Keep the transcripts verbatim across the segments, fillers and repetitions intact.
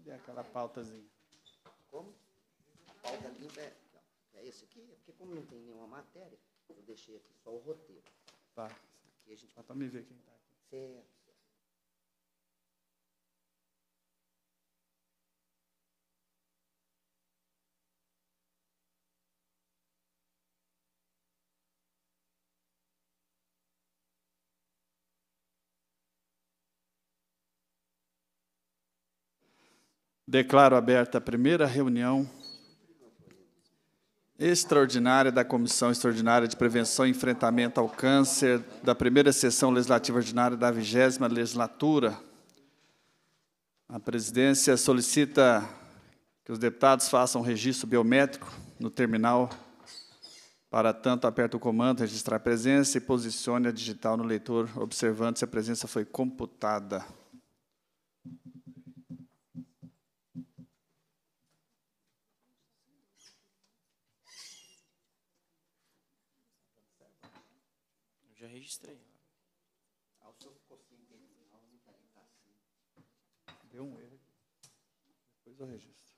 Cadê aquela pautazinha? Como? A pauta limpa é... Não, é esse aqui, é porque como não tem nenhuma matéria, eu deixei aqui só o roteiro. Tá. Aqui a gente... Só para me ver quem está aqui. Certo. Declaro aberta a primeira reunião extraordinária da Comissão Extraordinária de Prevenção e Enfrentamento ao Câncer da primeira sessão legislativa ordinária da vigésima legislatura. A presidência solicita que os deputados façam registro biométrico no terminal. Para tanto, aperta o comando, registrar a presença e posicione a digital no leitor, observando se a presença foi computada. Estranho. Deu um erro. Depois eu registro.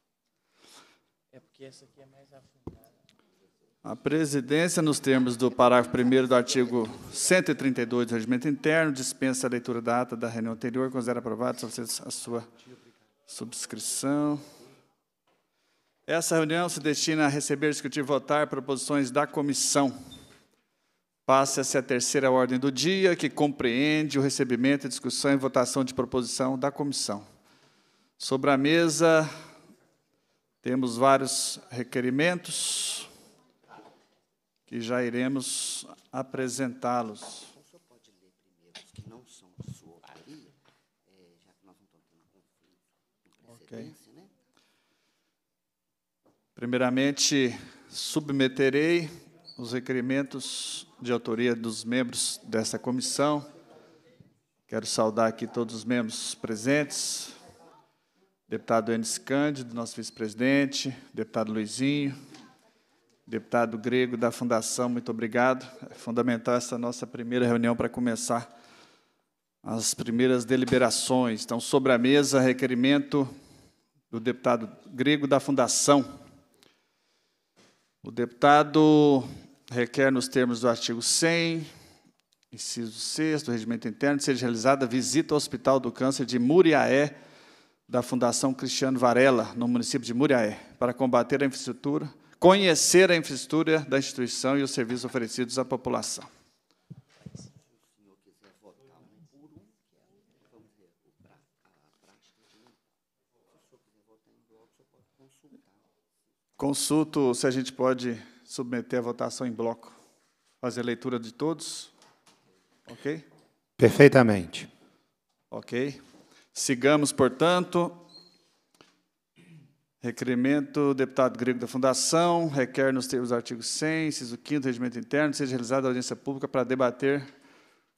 É porque essa aqui é mais afundada. A presidência, nos termos do parágrafo primeiro do artigo cento e trinta e dois do Regimento Interno, dispensa a leitura da ata da reunião anterior, considera aprovada a sua subscrição. Essa reunião se destina a receber, discutir e votar proposições da comissão. Passa-se a terceira ordem do dia, que compreende o recebimento, discussão e votação de proposição da comissão. Sobre a mesa, temos vários requerimentos, que já iremos apresentá-los. O senhor pode ler primeiro os que não são de sua autoria, já que nós não estamos tendo conflito de precedência, né? Primeiramente, submeterei os requerimentos de autoria dos membros dessa comissão. Quero saudar aqui todos os membros presentes. Deputado Enes Cândido, nosso vice-presidente, deputado Luizinho, deputado Grego da Fundação, muito obrigado. É fundamental essa nossa primeira reunião para começar as primeiras deliberações. Então, sobre a mesa, requerimento do deputado Grego da Fundação. O deputado requer, nos termos do artigo cem, inciso seis do Regimento Interno, que seja realizada visita ao Hospital do Câncer de Muriaé, da Fundação Cristiano Varella, no município de Muriaé, para combater a infraestrutura, conhecer a infraestrutura da instituição e os serviços oferecidos à população. Consulto se a gente pode submeter a votação em bloco. Fazer a leitura de todos. Ok? Perfeitamente. Ok. Sigamos, portanto. Requerimento, deputado Grego da Fundação, requer nos termos do artigo cem, inciso quinto do Regimento Interno, seja realizada audiência pública para debater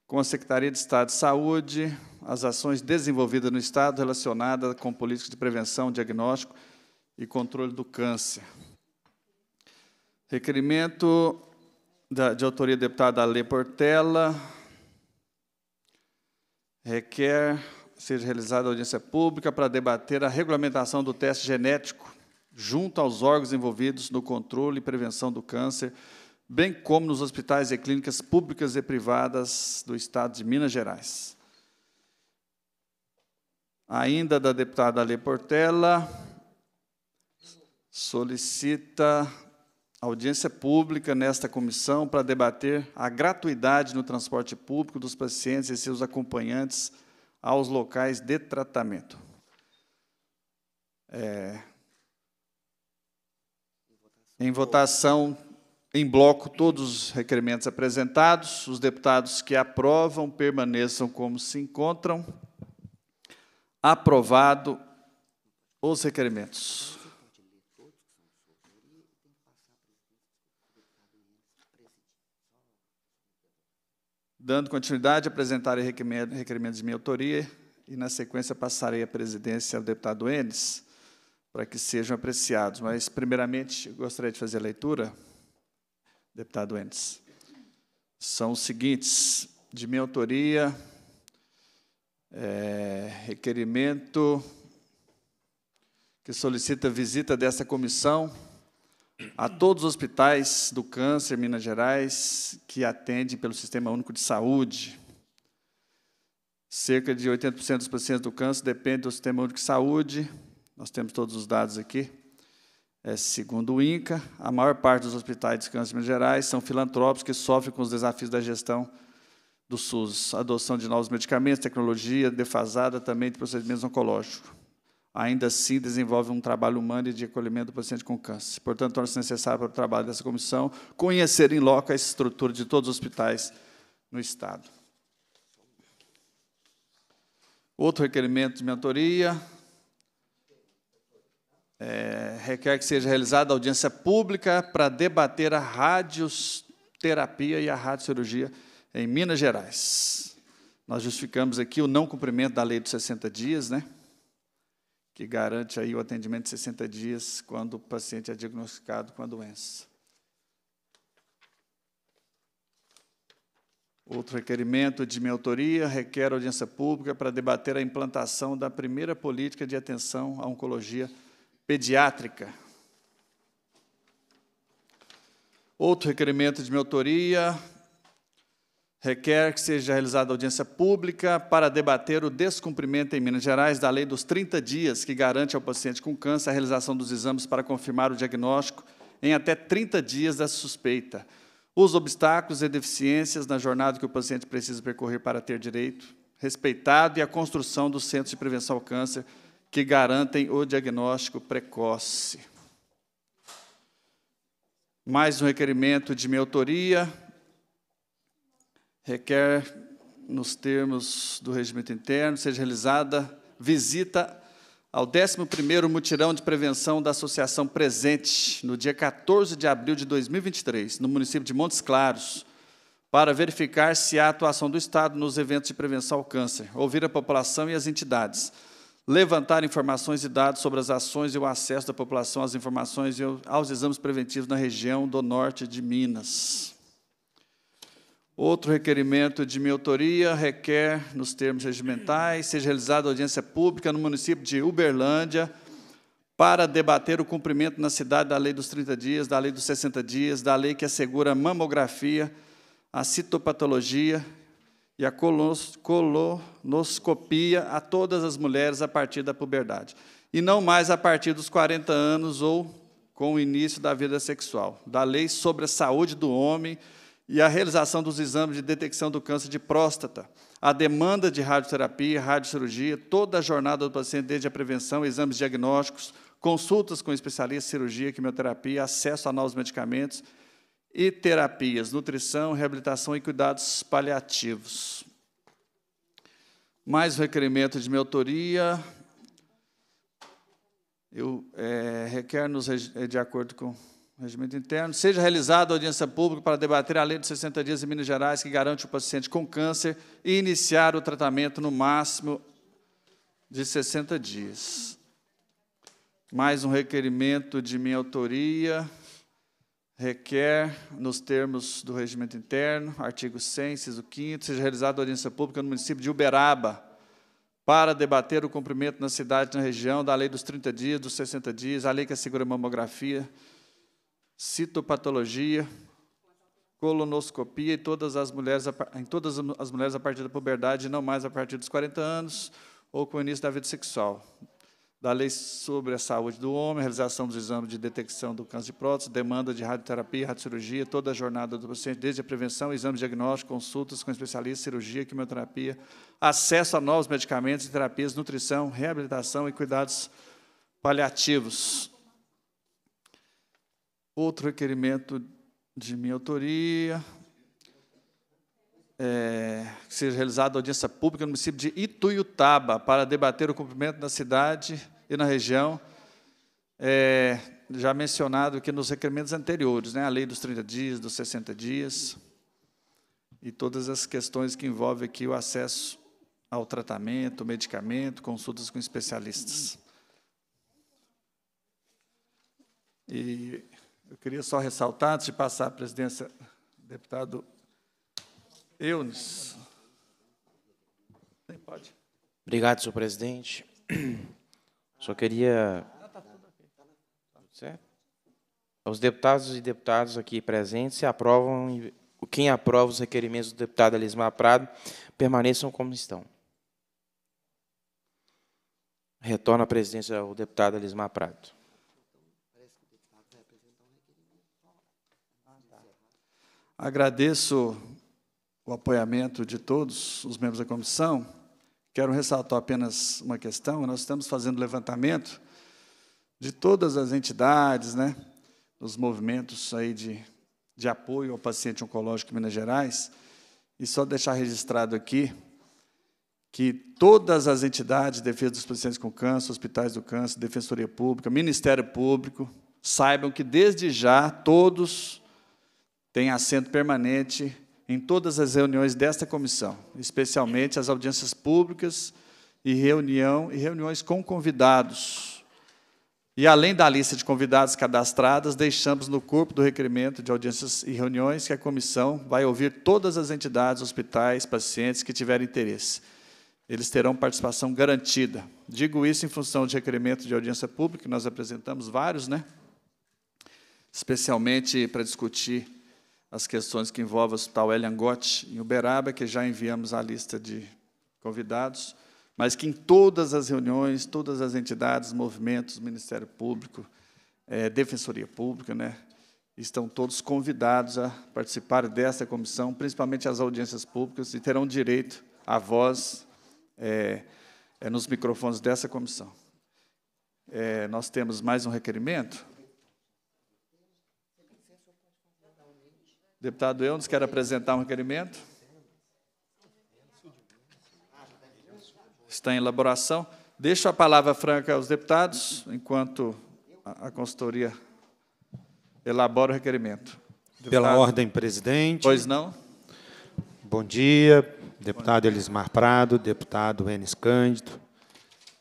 com a Secretaria de Estado de Saúde as ações desenvolvidas no Estado relacionadas com políticas de prevenção, diagnóstico e controle do câncer. Requerimento da, de autoria da deputada Alê Portela, requer seja realizada audiência pública para debater a regulamentação do teste genético junto aos órgãos envolvidos no controle e prevenção do câncer, bem como nos hospitais e clínicas públicas e privadas do Estado de Minas Gerais. Ainda da deputada Alê Portela, solicita audiência pública nesta comissão para debater a gratuidade no transporte público dos pacientes e seus acompanhantes aos locais de tratamento. É, em votação, em bloco, todos os requerimentos apresentados. Os deputados que aprovam permaneçam como se encontram. Aprovado os requerimentos. Dando continuidade, apresentarei requerimentos de minha autoria e, na sequência, passarei a presidência ao deputado Enes, para que sejam apreciados. Mas, primeiramente, gostaria de fazer a leitura, deputado Enes. São os seguintes, de minha autoria, é, requerimento que solicita visita dessa comissão a todos os hospitais do câncer, Minas Gerais, que atendem pelo Sistema Único de Saúde. Cerca de oitenta por cento dos pacientes do câncer dependem do Sistema Único de Saúde. Nós temos todos os dados aqui. É, segundo o Inca, a maior parte dos hospitais de câncer de Minas Gerais são filantrópicos que sofrem com os desafios da gestão do SUS, adoção de novos medicamentos, tecnologia defasada também de procedimentos oncológicos. Ainda assim, desenvolve um trabalho humano e de acolhimento do paciente com câncer. Portanto, torna-se necessário para o trabalho dessa comissão conhecer em loco a estrutura de todos os hospitais no Estado. Outro requerimento de minha autoria é, requer que seja realizada audiência pública para debater a radioterapia e a radiocirurgia em Minas Gerais. Nós justificamos aqui o não cumprimento da lei dos sessenta dias, né, que garante aí o atendimento de sessenta dias quando o paciente é diagnosticado com a doença. Outro requerimento de minha autoria requer audiência pública para debater a implantação da primeira política de atenção à oncologia pediátrica. Outro requerimento de minha autoria requer que seja realizada audiência pública para debater o descumprimento em Minas Gerais da lei dos trinta dias, que garante ao paciente com câncer a realização dos exames para confirmar o diagnóstico em até trinta dias da suspeita. Os obstáculos e deficiências na jornada que o paciente precisa percorrer para ter direito respeitado e a construção dos centros de prevenção ao câncer que garantem o diagnóstico precoce. Mais um requerimento de minha autoria requer, nos termos do regimento interno, seja realizada visita ao décimo primeiro mutirão de prevenção da Associação Presente, no dia quatorze de abril de dois mil e vinte e três, no município de Montes Claros, para verificar se há atuação do Estado nos eventos de prevenção ao câncer, ouvir a população e as entidades, levantar informações e dados sobre as ações e o acesso da população às informações e aos exames preventivos na região do norte de Minas. Outro requerimento de minha autoria requer, nos termos regimentais, seja realizada audiência pública no município de Uberlândia para debater o cumprimento na cidade da lei dos trinta dias, da lei dos sessenta dias, da lei que assegura a mamografia, a citopatologia e a colonoscopia a todas as mulheres a partir da puberdade, e não mais a partir dos quarenta anos ou com o início da vida sexual, da lei sobre a saúde do homem, e a realização dos exames de detecção do câncer de próstata, a demanda de radioterapia, radiocirurgia, toda a jornada do paciente, desde a prevenção, exames diagnósticos, consultas com especialistas, cirurgia, quimioterapia, acesso a novos medicamentos e terapias, nutrição, reabilitação e cuidados paliativos. Mais um requerimento de minha autoria, eu, é, requer-nos, de acordo com regimento interno, seja realizada audiência pública para debater a lei de sessenta dias em Minas Gerais, que garante o paciente com câncer e iniciar o tratamento no máximo de sessenta dias. Mais um requerimento de minha autoria requer, nos termos do regimento interno, artigo cem, inciso quinto, seja realizada audiência pública no município de Uberaba, para debater o cumprimento na cidade e na região da lei dos trinta dias, dos sessenta dias, a lei que assegura a mamografia, citopatologia, colonoscopia em todas as mulheres a, em todas as mulheres a partir da puberdade, não mais a partir dos quarenta anos ou com o início da vida sexual, da lei sobre a saúde do homem, realização dos exames de detecção do câncer de próstata, demanda de radioterapia, radiocirurgia, toda a jornada do paciente, desde a prevenção, exame diagnóstico, consultas com especialistas, cirurgia, quimioterapia, acesso a novos medicamentos e terapias, nutrição, reabilitação e cuidados paliativos. Outro requerimento de minha autoria, é, que seja realizada audiência pública no município de Ituiutaba, para debater o cumprimento na cidade e na região, é, já mencionado aqui nos requerimentos anteriores, né, a lei dos trinta dias, dos sessenta dias, e todas as questões que envolvem aqui o acesso ao tratamento, medicamento, consultas com especialistas. E eu queria só ressaltar, antes de passar a presidência, deputado Enes. Obrigado, senhor presidente. Só queria Certo? Os deputados e deputadas aqui presentes se aprovam, quem aprova os requerimentos do deputado Elismar Prado, permaneçam como estão. Retorna à presidência o deputado Elismar Prado. Agradeço o apoiamento de todos os membros da comissão. Quero ressaltar apenas uma questão. Nós estamos fazendo levantamento de todas as entidades, né, os movimentos aí de, de apoio ao paciente oncológico em Minas Gerais. E só deixar registrado aqui que todas as entidades de defesa dos pacientes com câncer, hospitais do câncer, defensoria pública, Ministério Público, saibam que, desde já, todos têm assento permanente em todas as reuniões desta comissão, especialmente as audiências públicas e, reunião, e reuniões com convidados. E, além da lista de convidados cadastradas, deixamos no corpo do requerimento de audiências e reuniões que a comissão vai ouvir todas as entidades, hospitais, pacientes que tiverem interesse. Eles terão participação garantida. Digo isso em função de requerimento de audiência pública, que nós apresentamos vários, né? Especialmente para discutir as questões que envolvem o Hospital Hélio Angotti, em Uberaba, que já enviamos a lista de convidados, mas que em todas as reuniões, todas as entidades, movimentos, Ministério Público, é, Defensoria Pública, né, estão todos convidados a participar desta comissão, principalmente as audiências públicas, e terão direito à voz é, é, nos microfones dessa comissão. É, nós temos mais um requerimento. Deputado Eunes, quer apresentar um requerimento? Está em elaboração. Deixo a palavra franca aos deputados, enquanto a consultoria elabora o requerimento. Deputado. Pela ordem, presidente. Pois não. Bom dia, deputado Elismar Prado, deputado Enes Cândido,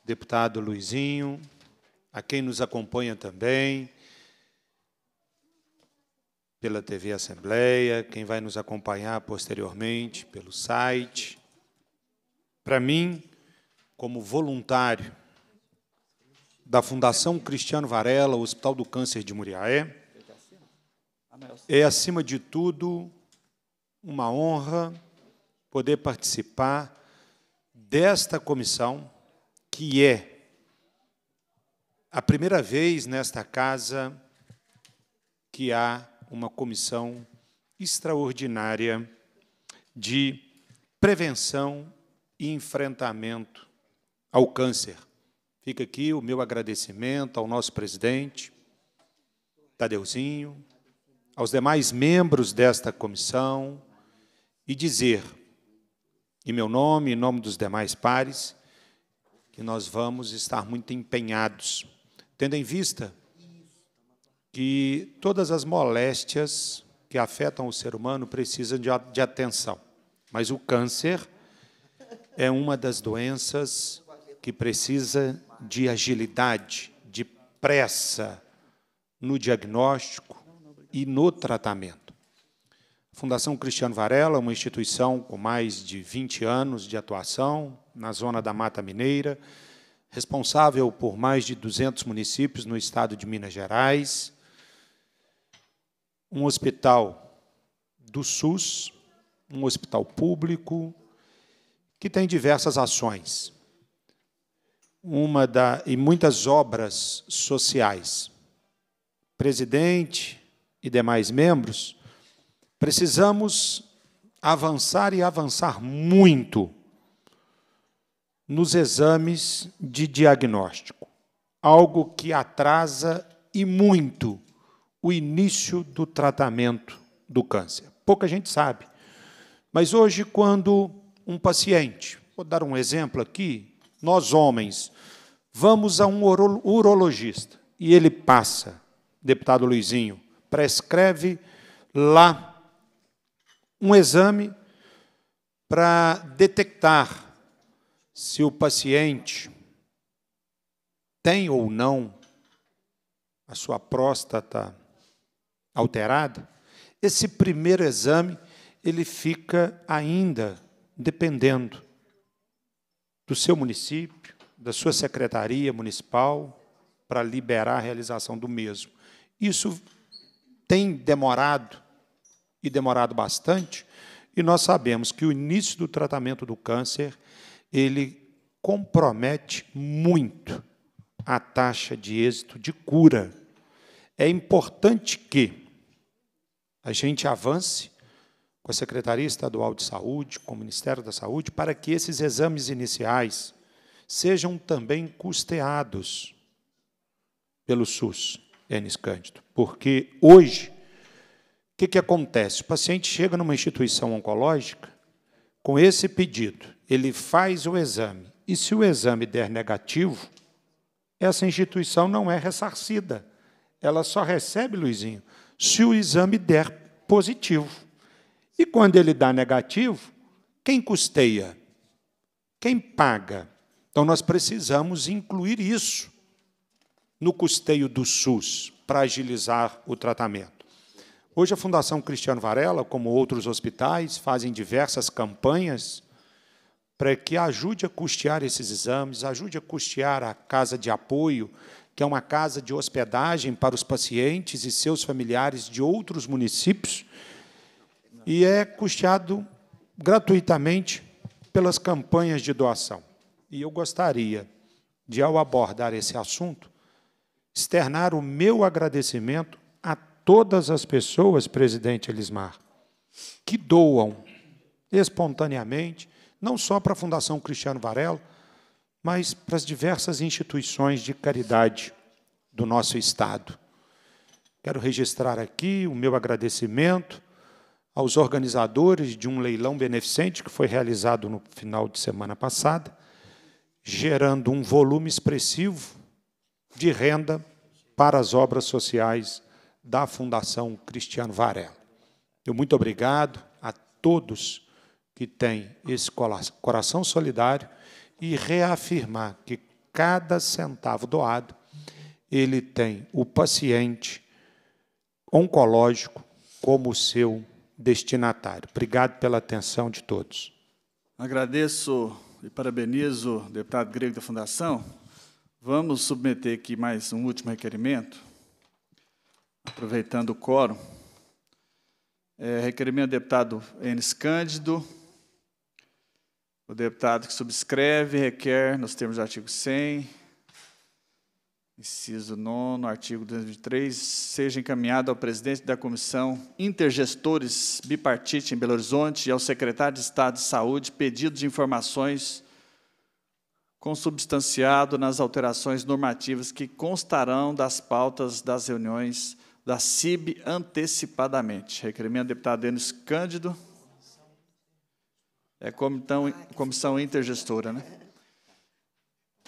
deputado Luizinho, a quem nos acompanha também pela T V Assembleia, quem vai nos acompanhar posteriormente pelo site. Para mim, como voluntário da Fundação Cristiano Varella, Hospital do Câncer de Muriaé, é, acima de tudo, uma honra poder participar desta comissão, que é a primeira vez nesta casa que há uma comissão extraordinária de prevenção e enfrentamento ao câncer. Fica aqui o meu agradecimento ao nosso presidente, Tadeuzinho, aos demais membros desta comissão, e dizer, em meu nome, em nome dos demais pares, que nós vamos estar muito empenhados, tendo em vista que todas as moléstias que afetam o ser humano precisam de, de atenção. Mas o câncer é uma das doenças que precisa de agilidade, de pressa no diagnóstico e no tratamento. A Fundação Cristiano Varella é uma instituição com mais de vinte anos de atuação na zona da Mata Mineira, responsável por mais de duzentos municípios no estado de Minas Gerais, um hospital do SUS, um hospital público, que tem diversas ações, uma da, e muitas obras sociais. Presidente e demais membros, precisamos avançar e avançar muito nos exames de diagnóstico, algo que atrasa e muito o início do tratamento do câncer. Pouca gente sabe, mas hoje, quando um paciente, vou dar um exemplo aqui, nós homens, vamos a um urologista e ele passa, deputado Luizinho, prescreve lá um exame para detectar se o paciente tem ou não a sua próstata alterada, esse primeiro exame ele fica ainda dependendo do seu município, da sua secretaria municipal, para liberar a realização do mesmo. Isso tem demorado, e demorado bastante, e nós sabemos que o início do tratamento do câncer ele compromete muito a taxa de êxito de cura. É importante que a gente avance com a Secretaria Estadual de Saúde, com o Ministério da Saúde, para que esses exames iniciais sejam também custeados pelo SUS, Enes Cândido. Porque hoje, o que, que acontece? O paciente chega numa instituição oncológica com esse pedido, ele faz o exame, e se o exame der negativo, essa instituição não é ressarcida, ela só recebe, Luizinho, se o exame der positivo. E quando ele dá negativo, quem custeia? Quem paga? Então, nós precisamos incluir isso no custeio do SUS para agilizar o tratamento. Hoje, a Fundação Cristiano Varella, como outros hospitais, fazem diversas campanhas para que ajude a custear esses exames, ajude a custear a casa de apoio, que é uma casa de hospedagem para os pacientes e seus familiares de outros municípios, e é custeado gratuitamente pelas campanhas de doação. E eu gostaria de, ao abordar esse assunto, externar o meu agradecimento a todas as pessoas, presidente Elismar, que doam espontaneamente, não só para a Fundação Cristiano Varella, mas para as diversas instituições de caridade do nosso Estado. Quero registrar aqui o meu agradecimento aos organizadores de um leilão beneficente que foi realizado no final de semana passada, gerando um volume expressivo de renda para as obras sociais da Fundação Cristiano Varella. Eu muito obrigado a todos que têm esse coração solidário e reafirmar que cada centavo doado ele tem o paciente oncológico como seu destinatário. Obrigado pela atenção de todos. Agradeço e parabenizo o deputado Grego da Fundação. Vamos submeter aqui mais um último requerimento, aproveitando o quórum. É, requerimento do deputado Enes Cândido. O deputado que subscreve requer, nos termos do artigo cem, inciso nove, artigo duzentos e vinte e três, seja encaminhado ao presidente da Comissão Intergestores Bipartite em Belo Horizonte e ao secretário de Estado de Saúde pedido de informações consubstanciado nas alterações normativas que constarão das pautas das reuniões da C I B antecipadamente. Requerimento do deputado Enes Cândido. É comissão, comissão intergestora, né?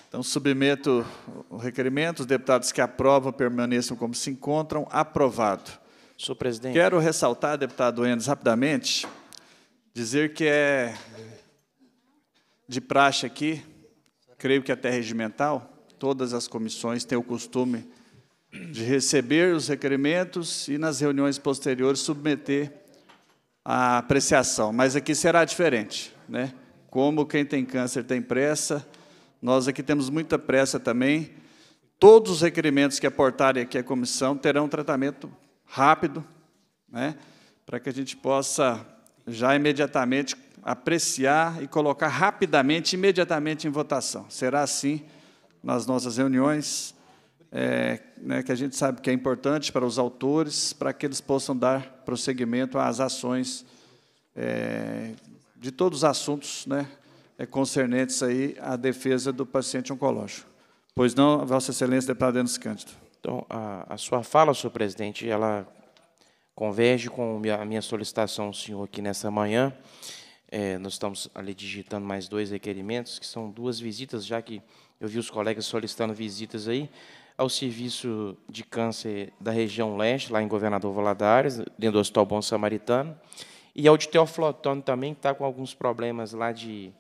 Então, submeto o requerimento, os deputados que aprovam permaneçam como se encontram, aprovado. Senhor presidente. Quero ressaltar, deputado Enes, rapidamente, dizer que é de praxe aqui, creio que até regimental, todas as comissões têm o costume de receber os requerimentos e, nas reuniões posteriores, submeter a apreciação. Mas aqui será diferente, né? Como quem tem câncer tem pressa, nós aqui temos muita pressa também. Todos os requerimentos que aportarem aqui à comissão terão um tratamento rápido, né, para que a gente possa já imediatamente apreciar e colocar rapidamente, imediatamente em votação. Será assim nas nossas reuniões, é, né, que a gente sabe que é importante para os autores, para que eles possam dar prosseguimento às ações é, de todos os assuntos, né, é concernentes aí à defesa do paciente oncológico. Pois não, Vossa Excelência, deputado Enes Cândido. Então, a, a sua fala, senhor presidente, ela converge com a minha solicitação ao senhor aqui nessa manhã. É, nós estamos ali digitando mais dois requerimentos, que são duas visitas, já que eu vi os colegas solicitando visitas aí, ao serviço de câncer da região leste, lá em Governador Valadares, dentro do Hospital Bom Samaritano, e ao de Teófilo Otoni também, que está com alguns problemas lá de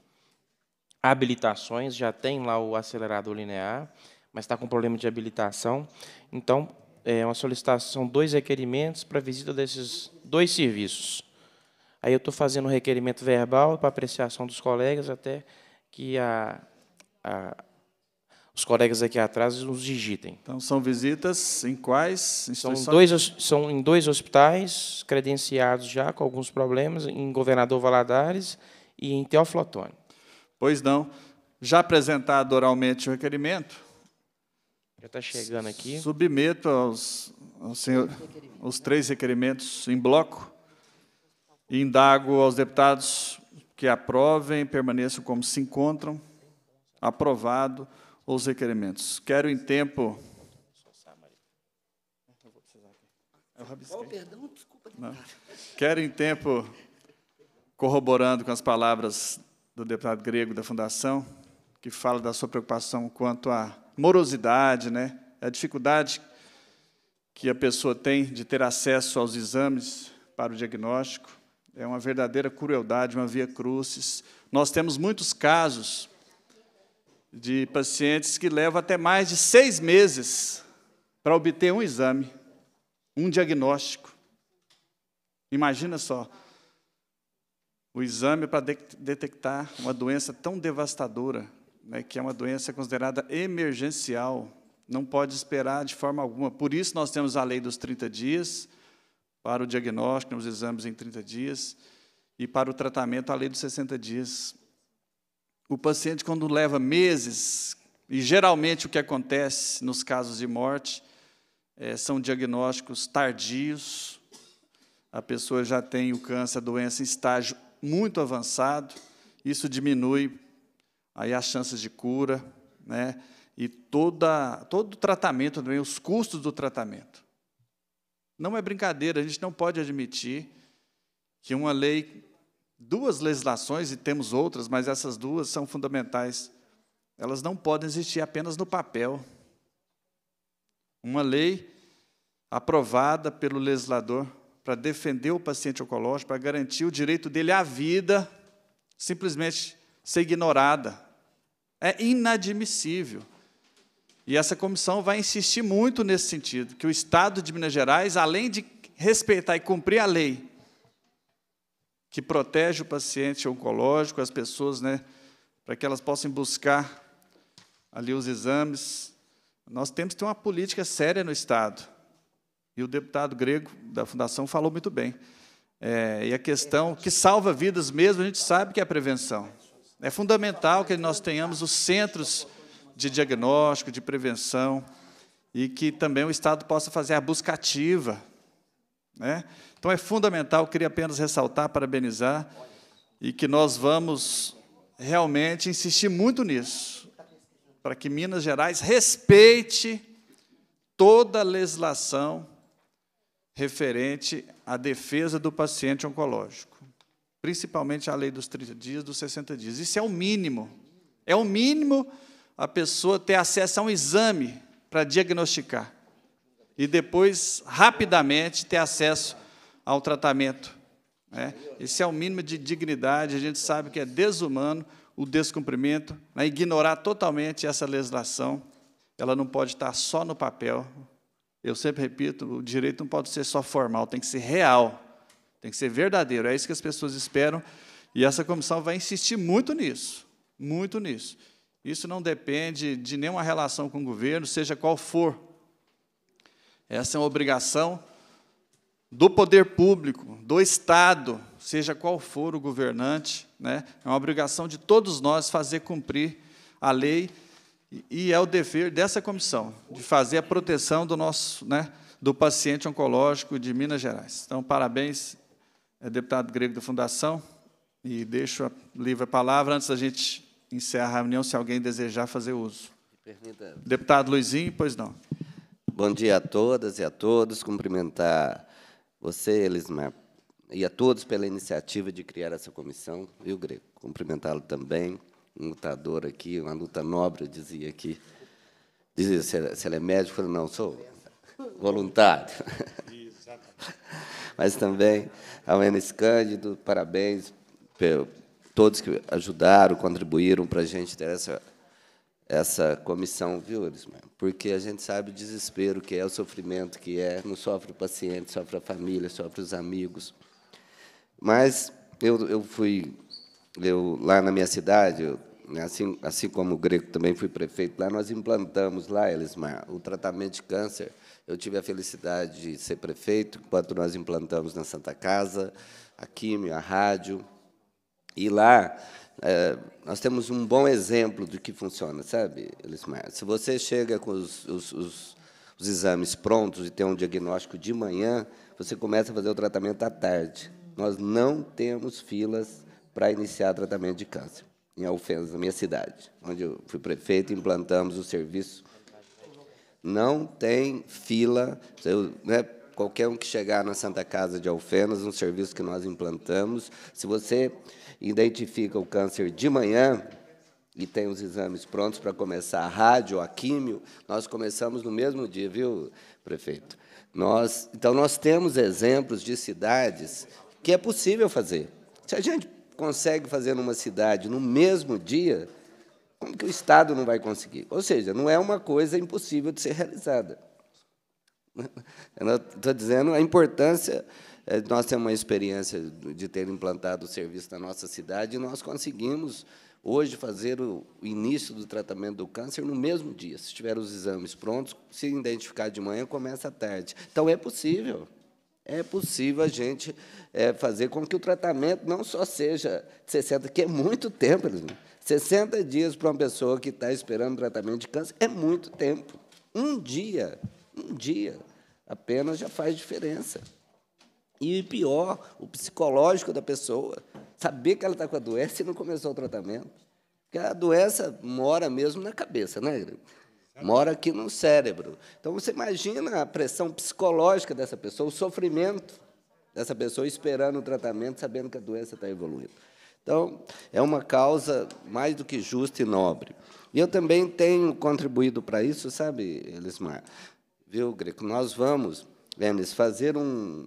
habilitações, já tem lá o acelerador linear, mas está com problema de habilitação. Então, é uma solicitação, dois requerimentos para visita desses dois serviços. Aí eu estou fazendo um requerimento verbal para apreciação dos colegas, até que a, a, os colegas aqui atrás nos digitem. Então, são visitas em quais instituições? São, dois, são em dois hospitais credenciados já, com alguns problemas, em Governador Valadares e em Teófilo Otoni. Pois não. Já apresentado oralmente o requerimento? Já está chegando aqui. Submeto aos, ao senhor, os três requerimentos em bloco. E indago aos deputados que aprovem, permaneçam como se encontram. Aprovado os requerimentos. Quero em tempo... Não. Quero em tempo, corroborando com as palavras do deputado Grego da Fundação, que fala da sua preocupação quanto à morosidade, né? A dificuldade que a pessoa tem de ter acesso aos exames para o diagnóstico. É uma verdadeira crueldade, uma via crucis. Nós temos muitos casos de pacientes que levam até mais de seis meses para obter um exame, um diagnóstico. Imagina só, o exame para de detectar uma doença tão devastadora, né, que é uma doença considerada emergencial, não pode esperar de forma alguma. Por isso nós temos a lei dos trinta dias, para o diagnóstico, nos exames em trinta dias, e para o tratamento, a lei dos sessenta dias. O paciente, quando leva meses, e geralmente o que acontece nos casos de morte, é, são diagnósticos tardios, a pessoa já tem o câncer, a doença em estágio muito avançado, isso diminui aí as chances de cura, né? E toda, todo o tratamento, também, os custos do tratamento. Não é brincadeira, a gente não pode admitir que uma lei... Duas legislações, e temos outras, mas essas duas são fundamentais. Elas não podem existir apenas no papel. Uma lei aprovada pelo legislador para defender o paciente oncológico, para garantir o direito dele à vida, simplesmente ser ignorada. É inadmissível. E essa comissão vai insistir muito nesse sentido, que o Estado de Minas Gerais, além de respeitar e cumprir a lei, que protege o paciente oncológico, as pessoas, né, para que elas possam buscar ali os exames. Nós temos que ter uma política séria no Estado. E o deputado Grego da Fundação falou muito bem. É, e a questão que salva vidas mesmo, a gente sabe que é a prevenção. É fundamental que nós tenhamos os centros de diagnóstico, de prevenção, e que também o Estado possa fazer a busca ativa, né? Então, é fundamental, queria apenas ressaltar, parabenizar, e que nós vamos realmente insistir muito nisso, para que Minas Gerais respeite toda a legislação referente à defesa do paciente oncológico, principalmente a lei dos trinta dias, dos sessenta dias. Isso é o mínimo. É o mínimo a pessoa ter acesso a um exame para diagnosticar e depois, rapidamente, ter acesso ao tratamento, né? Esse é o mínimo de dignidade, a gente sabe que é desumano o descumprimento, né? Ignorar totalmente essa legislação, ela não pode estar só no papel. Eu sempre repito, o direito não pode ser só formal, tem que ser real, tem que ser verdadeiro, é isso que as pessoas esperam, e essa comissão vai insistir muito nisso, muito nisso. Isso não depende de nenhuma relação com o governo, seja qual for. Essa é uma obrigação do poder público, do Estado, seja qual for o governante, né? É uma obrigação de todos nós fazer cumprir a lei, e é o dever dessa comissão, de fazer a proteção do nosso, né, do paciente oncológico de Minas Gerais. Então, parabéns, deputado Grego da Fundação, e deixo a livre a palavra antes da gente encerrar a reunião, se alguém desejar fazer uso. Permita. Deputado Luizinho, pois não. Bom dia a todas e a todos, cumprimentar você, Elismar, e a todos pela iniciativa de criar essa comissão, e o Grego, cumprimentá-lo também, um lutador aqui, uma luta nobre, eu dizia aqui, dizia, se ele é médico, eu não sou voluntário. Mas também ao Enes Cândido, parabéns por todos que ajudaram, contribuíram para a gente ter essa... essa comissão, viu, Elismar? Porque a gente sabe o desespero que é, o sofrimento que é, não sofre o paciente, sofre a família, sofre os amigos. Mas eu, eu fui, eu, lá na minha cidade, eu assim, assim como o Grego também fui prefeito lá, nós implantamos lá, Elismar, o tratamento de câncer. Eu tive a felicidade de ser prefeito, enquanto nós implantamos na Santa Casa, a químio, a rádio. E lá é, nós temos um bom exemplo do que funciona, sabe, Elismar? Se você chega com os, os, os, os exames prontos e tem um diagnóstico de manhã, você começa a fazer o tratamento à tarde. Nós não temos filas para iniciar tratamento de câncer. Em Alfenas, na minha cidade, onde eu fui prefeito, implantamos o serviço. Não tem fila. Eu, né, qualquer um que chegar na Santa Casa de Alfenas, um serviço que nós implantamos, se você identifica o câncer de manhã e tem os exames prontos para começar a rádio, a químio, nós começamos no mesmo dia, viu, prefeito? Nós, então, nós temos exemplos de cidades que é possível fazer. Se a gente consegue fazer numa cidade no mesmo dia, como que o Estado não vai conseguir? Ou seja, não é uma coisa impossível de ser realizada. Eu estou dizendo a importância, nós temos uma experiência de ter implantado o serviço na nossa cidade e nós conseguimos, hoje, fazer o início do tratamento do câncer no mesmo dia. Se tiver os exames prontos, se identificar de manhã, começa à tarde. Então, é possível. É possível a gente é, fazer com que o tratamento não só seja sessenta, que é muito tempo. sessenta dias para uma pessoa que está esperando tratamento de câncer é muito tempo. Um dia, um dia, apenas já faz diferença. E pior, o psicológico da pessoa, saber que ela está com a doença e não começou o tratamento. Porque a doença mora mesmo na cabeça, né, Greg? Mora aqui no cérebro. Então, você imagina a pressão psicológica dessa pessoa, o sofrimento dessa pessoa esperando o tratamento, sabendo que a doença está evoluindo. Então, é uma causa mais do que justa e nobre. E eu também tenho contribuído para isso, sabe, Elismar? Viu, Greco? Nós vamos, Enes, fazer um...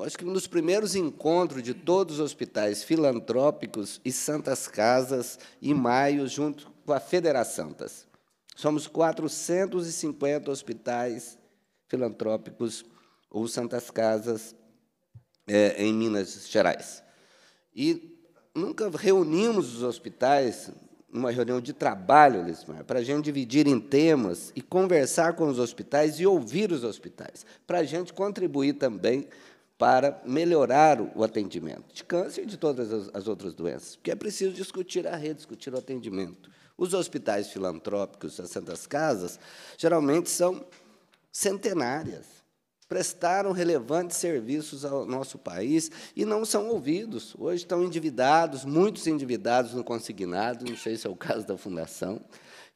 Acho que um dos primeiros encontros de todos os hospitais filantrópicos e santas casas, em maio, junto com a Federação Santas. Somos quatrocentos e cinquenta hospitais filantrópicos ou santas casas é, em Minas Gerais. E nunca reunimos os hospitais numa reunião de trabalho, Elismar, para a gente dividir em temas e conversar com os hospitais e ouvir os hospitais, para a gente contribuir também para melhorar o atendimento de câncer e de todas as outras doenças, porque é preciso discutir a rede, discutir o atendimento. Os hospitais filantrópicos, as santas casas, geralmente são centenárias, prestaram relevantes serviços ao nosso país e não são ouvidos. Hoje estão endividados, muitos endividados no consignado, não sei se é o caso da Fundação,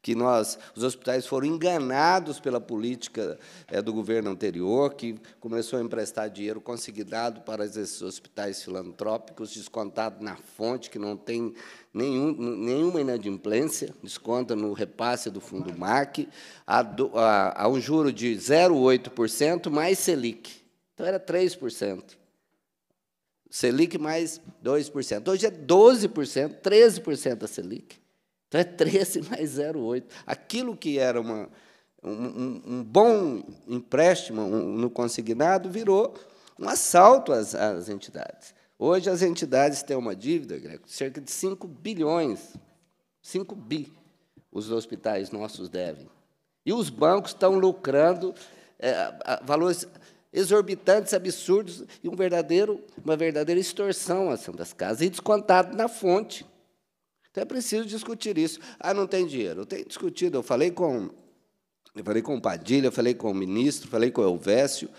que nós, os hospitais foram enganados pela política é, do governo anterior, que começou a emprestar dinheiro consignado para esses hospitais filantrópicos, descontado na fonte, que não tem nenhum, nenhuma inadimplência, desconta no repasse do fundo MAC, a, a, a um juro de zero vírgula oito por cento mais Selic. Então, era três por cento. Selic mais dois por cento. Hoje é doze por cento, treze por cento a Selic. Então, é treze mais zero vírgula oito. Aquilo que era uma, um, um bom empréstimo um, no consignado virou um assalto às, às entidades. Hoje, as entidades têm uma dívida, Greco, de cerca de cinco bilhões. cinco bi os hospitais nossos devem. E os bancos estão lucrando é, valores exorbitantes, absurdos, e um verdadeiro, uma verdadeira extorsão às santas casas, e descontado na fonte. Então, é preciso discutir isso. Ah, não tem dinheiro. Eu tenho discutido, eu falei com, eu falei com o Padilha, eu falei com o ministro, falei com o Elvésio.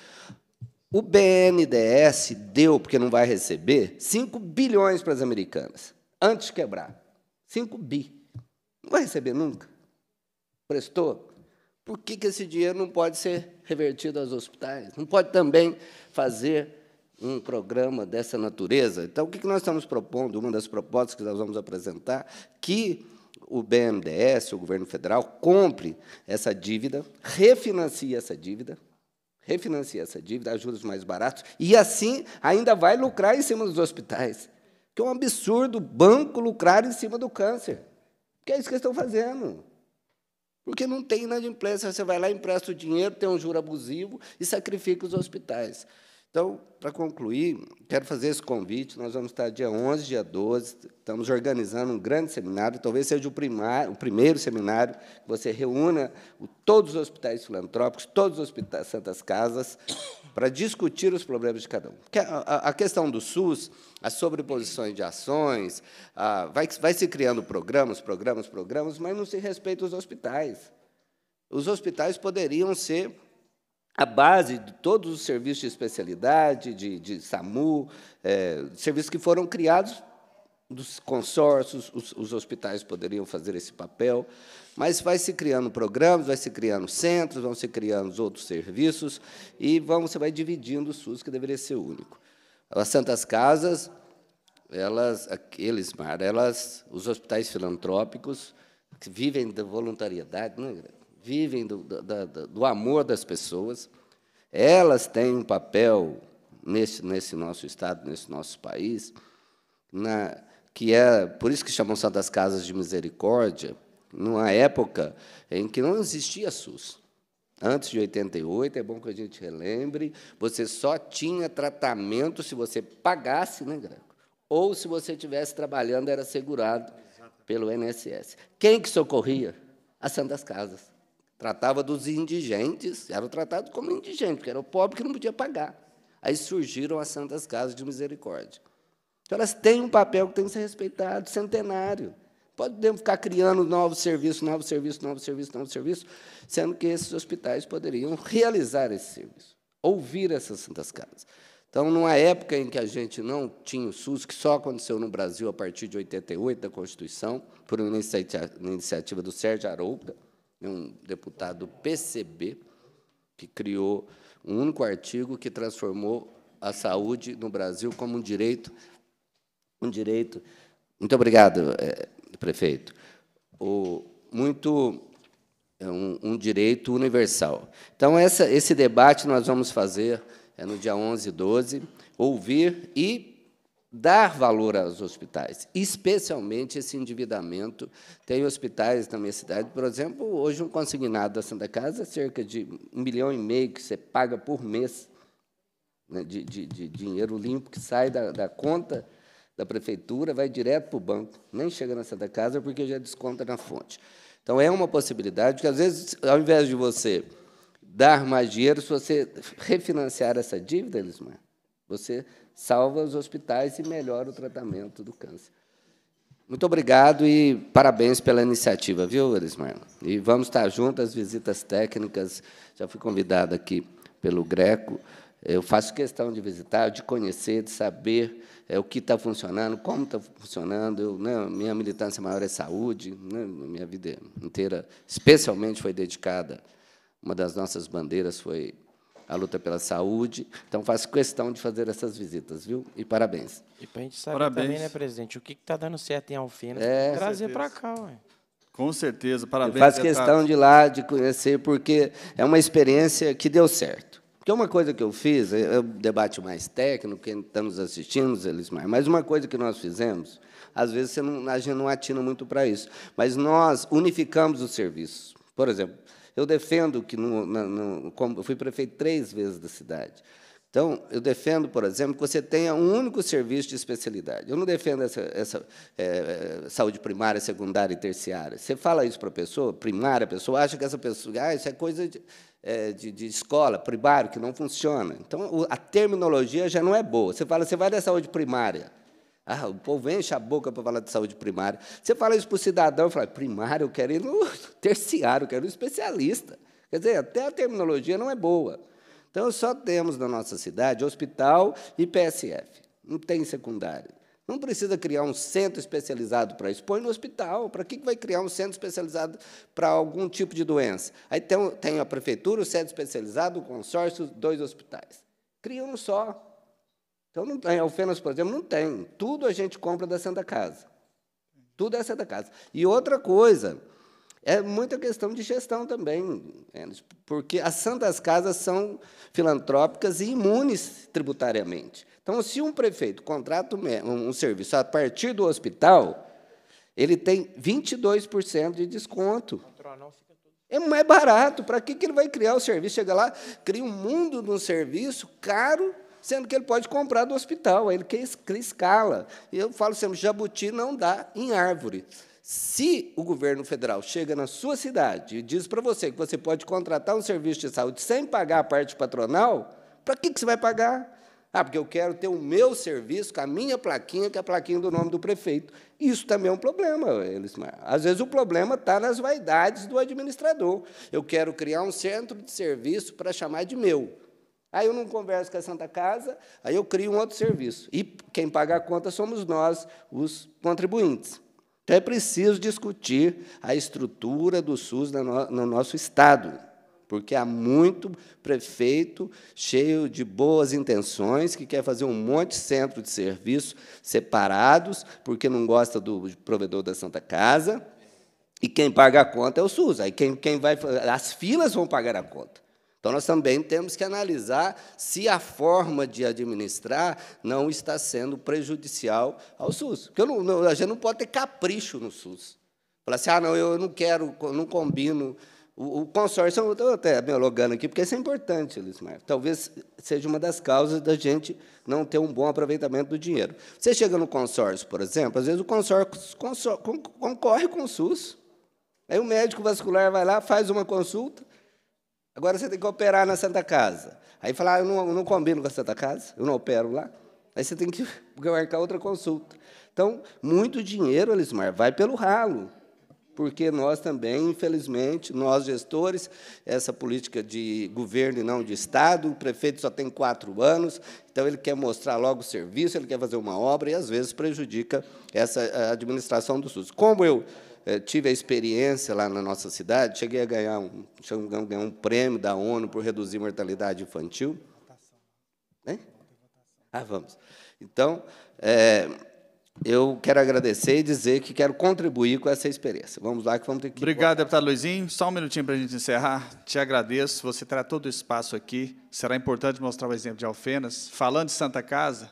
O B N D E S deu, porque não vai receber, cinco bilhões para as americanas, antes de quebrar. cinco bi. Não vai receber nunca. Prestou? Por que que esse dinheiro não pode ser revertido aos hospitais? Não pode também fazer um programa dessa natureza? Então, o que nós estamos propondo? Uma das propostas que nós vamos apresentar, que o B N D E S, o governo federal, compre essa dívida, refinancie essa dívida, refinancie essa dívida, a juros mais baratos, e, assim, ainda vai lucrar em cima dos hospitais. Que é um absurdo o banco lucrar em cima do câncer. Que é isso que eles estão fazendo. Porque não tem inadimplência. Você vai lá, empresta o dinheiro, tem um juro abusivo e sacrifica os hospitais. Então, para concluir, quero fazer esse convite. Nós vamos estar dia onze, dia doze, estamos organizando um grande seminário, talvez seja o, primar, o primeiro seminário que você reúna o, todos os hospitais filantrópicos, todos os hospitais Santas Casas, para discutir os problemas de cada um. A, a, a questão do SUS, as sobreposições de ações, a, vai, vai se criando programas, programas, programas, mas não se respeita os hospitais. Os hospitais poderiam ser a base de todos os serviços de especialidade, de, de SAMU, é, serviços que foram criados dos consórcios, os, os hospitais poderiam fazer esse papel, mas vai se criando programas, vai se criando centros, vão se criando outros serviços, e vão, você vai dividindo o SUS, que deveria ser único. As Santas Casas, elas, aqueles, elas, os hospitais filantrópicos, que vivem da voluntariedade, não é, vivem do, do, do amor das pessoas, elas têm um papel nesse, nesse nosso Estado, nesse nosso país, na, que é, por isso que chamam Santas Casas de Misericórdia, numa época em que não existia SUS. Antes de oitenta e oito, é bom que a gente relembre, você só tinha tratamento se você pagasse, né, Grego? Ou se você estivesse trabalhando, era segurado pelo I N S S. Quem que socorria? As Santas Casas. Tratava dos indigentes, eram tratados como indigentes, porque era o pobre que não podia pagar. Aí surgiram as Santas Casas de Misericórdia. Então, elas têm um papel que tem que ser respeitado, centenário. Podemos ficar criando novos serviços, novos serviços, novos serviços, novos serviços, sendo que esses hospitais poderiam realizar esse serviço, ouvir essas Santas Casas. Então, numa época em que a gente não tinha o SUS, que só aconteceu no Brasil a partir de oitenta e oito, da Constituição, por uma iniciativa do Sérgio Arouca, um deputado do P C B, que criou um único artigo que transformou a saúde no Brasil como um direito. Um direito. Muito obrigado, é, prefeito. O, muito, é um, um direito universal. Então, essa, esse debate nós vamos fazer é, no dia onze e doze, ouvir e dar valor aos hospitais, especialmente esse endividamento. Tem hospitais na minha cidade, por exemplo, hoje um consignado da Santa Casa é cerca de um milhão e meio que você paga por mês, né, de, de, de dinheiro limpo que sai da, da conta da prefeitura, vai direto para o banco, nem chega na Santa Casa, porque já desconta na fonte. Então, é uma possibilidade que, às vezes, ao invés de você dar mais dinheiro, se você refinanciar essa dívida, Elismar, você salva os hospitais e melhora o tratamento do câncer. Muito obrigado e parabéns pela iniciativa, viu, Elismar? E vamos estar juntos às visitas técnicas. Já fui convidado aqui pelo Greco. Eu faço questão de visitar, de conhecer, de saber é, o que está funcionando, como está funcionando. Eu, né, minha militância maior é saúde, né, minha vida inteira, especialmente, foi dedicada. Uma das nossas bandeiras foi a luta pela saúde. Então, faço questão de fazer essas visitas, viu? E parabéns. E para a gente saber parabéns. Também, né, presidente, o que está dando certo em Alfenas, é, trazer para cá. Ué. Com certeza, parabéns. Eu faço questão tá... de ir lá, de conhecer, porque é uma experiência que deu certo. Porque uma coisa que eu fiz, é um debate mais técnico, quem está nos assistindo, Elismar, mas uma coisa que nós fizemos, às vezes você não, a gente não atina muito para isso, mas nós unificamos os serviços. Por exemplo, eu defendo que, no, no, no, como eu fui prefeito três vezes da cidade, então, eu defendo, por exemplo, que você tenha um único serviço de especialidade. Eu não defendo essa, essa é, saúde primária, secundária e terciária. Você fala isso para a pessoa, primária, a pessoa acha que essa pessoa, ah, isso é coisa de, é, de, de escola, primário, que não funciona. Então, a terminologia já não é boa. Você fala, você vai da saúde primária. Ah, o povo enche a boca para falar de saúde primária. Você fala isso para o cidadão, fala, primário, eu quero ir no terciário, eu quero ir no especialista. Quer dizer, até a terminologia não é boa. Então, só temos na nossa cidade hospital e P S F, não tem secundário. Não precisa criar um centro especializado para isso, põe no hospital. Para que vai criar um centro especializado para algum tipo de doença? Aí tem, tem a prefeitura, o centro especializado, o consórcio, dois hospitais. Cria um só. Então, não tem. Alfenas, por exemplo, não tem. Tudo a gente compra da Santa Casa. Tudo é Santa Casa. E outra coisa, é muita questão de gestão também, porque as Santas Casas são filantrópicas e imunes tributariamente. Então, se um prefeito contrata um serviço a partir do hospital, ele tem vinte e dois por cento de desconto. É mais barato. Para que ele vai criar o serviço? Chega lá, cria um mundo de um serviço caro, sendo que ele pode comprar do hospital, ele quer escala. Eu falo sempre, jabuti não dá em árvore. Se o governo federal chega na sua cidade e diz para você que você pode contratar um serviço de saúde sem pagar a parte patronal, para que, que você vai pagar? Ah, porque eu quero ter o meu serviço com a minha plaquinha, que é a plaquinha do nome do prefeito. Isso também é um problema, Elismar. Às vezes o problema está nas vaidades do administrador. Eu quero criar um centro de serviço para chamar de meu. Aí eu não converso com a Santa Casa, aí eu crio um outro serviço. E quem paga a conta somos nós, os contribuintes. Então é preciso discutir a estrutura do SUS no nosso estado, porque há muito prefeito cheio de boas intenções que quer fazer um monte de centro de serviço separados, porque não gosta do provedor da Santa Casa, e quem paga a conta é o SUS. Aí quem, quem vai, as filas vão pagar a conta. Então, nós também temos que analisar se a forma de administrar não está sendo prejudicial ao SUS. Porque eu não, não, a gente não pode ter capricho no SUS. Falar assim, ah, não, eu não quero, não combino... O consórcio, eu estou até me alongando aqui, porque isso é importante, Elismar. Talvez seja uma das causas da gente não ter um bom aproveitamento do dinheiro. Você chega no consórcio, por exemplo, às vezes o consórcio concorre com o SUS. Aí o médico vascular vai lá, faz uma consulta, agora você tem que operar na Santa Casa. Aí fala, ah, eu não, eu não combino com a Santa Casa, eu não opero lá. Aí você tem que marcar outra consulta. Então, muito dinheiro, Elismar, vai pelo ralo. Porque nós também, infelizmente, nós gestores, essa política de governo e não de Estado, o prefeito só tem quatro anos, então ele quer mostrar logo o serviço, ele quer fazer uma obra e, às vezes, prejudica essa administração do SUS. Como eu eh, tive a experiência lá na nossa cidade, cheguei a ganhar um, cheguei a ganhar um prêmio da ONU por reduzir a mortalidade infantil. Hein? Ah, vamos. Então... É, eu quero agradecer e dizer que quero contribuir com essa experiência. Vamos lá, que vamos ter que... Obrigado, deputado Luizinho. Só um minutinho para a gente encerrar. Te agradeço. Você terá todo o espaço aqui. Será importante mostrar o exemplo de Alfenas. Falando de Santa Casa,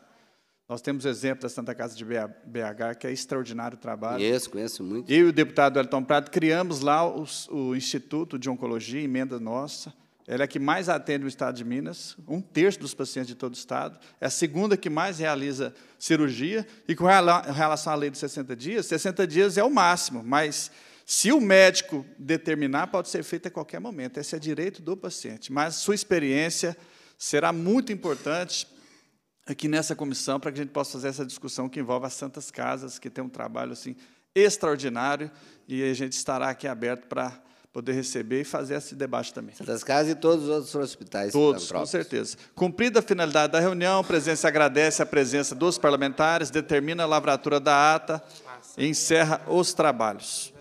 nós temos o exemplo da Santa Casa de B H, que é extraordinário trabalho. Conheço, conheço muito. Eu e o deputado Elton Prado criamos lá o, o Instituto de Oncologia, emenda nossa. Ela é a que mais atende o Estado de Minas, um terço dos pacientes de todo o Estado, é a segunda que mais realiza cirurgia, e com relação à lei dos sessenta dias, sessenta dias é o máximo, mas se o médico determinar, pode ser feito a qualquer momento, esse é direito do paciente, mas sua experiência será muito importante aqui nessa comissão, para que a gente possa fazer essa discussão que envolve as Santas Casas, que tem um trabalho assim, extraordinário, e a gente estará aqui aberto para... poder receber e fazer esse debate também. Santas Casas e todos os outros hospitais. Todos, com certeza. Cumprida a finalidade da reunião, a presidência agradece a presença dos parlamentares, determina a lavratura da ata e encerra os trabalhos.